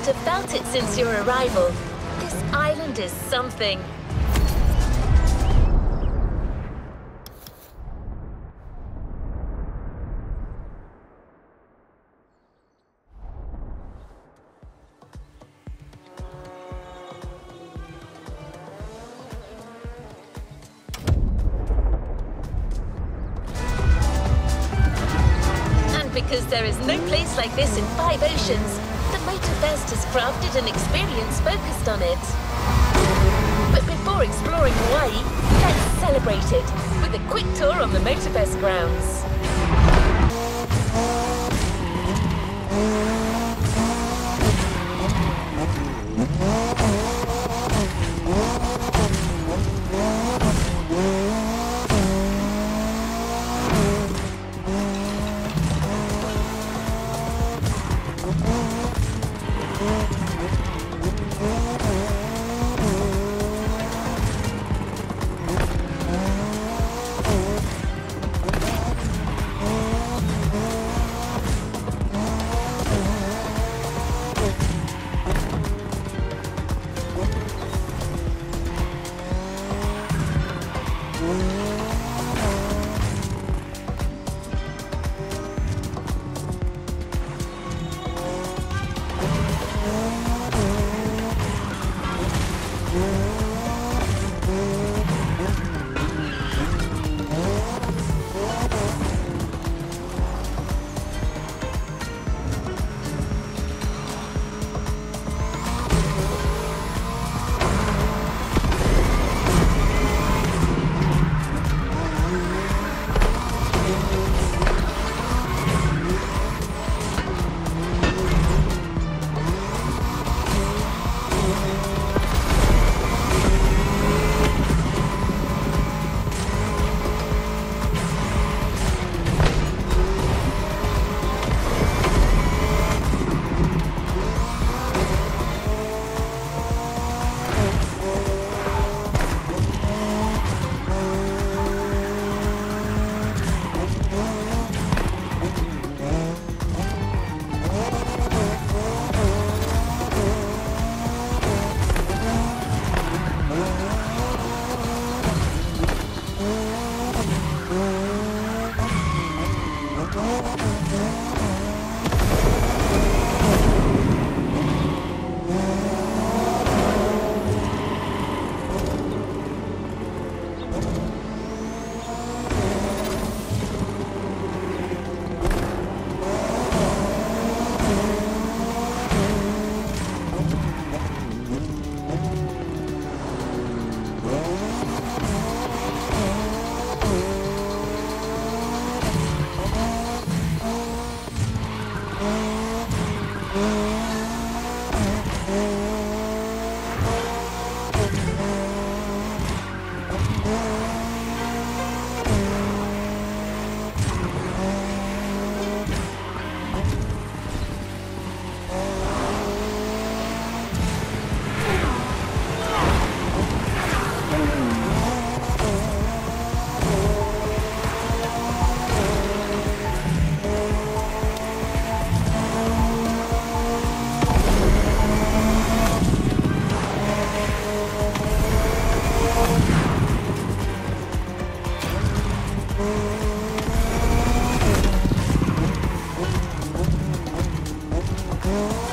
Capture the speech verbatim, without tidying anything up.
must have felt it since your arrival. This island is something. Because there is no place like this in five oceans, the Motorfest has crafted an experience focused on it. But before exploring Hawaii, let's celebrate it with a quick tour on the Motorfest grounds. Oh.